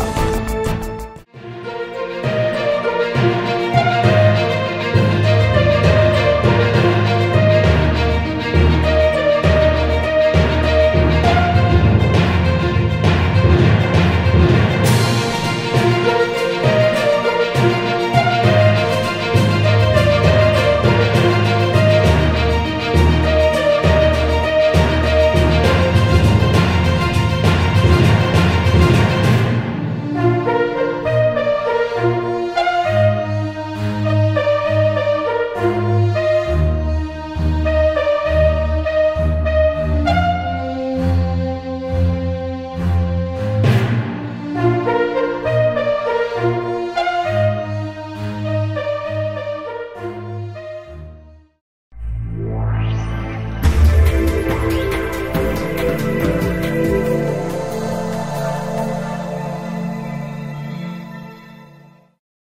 out.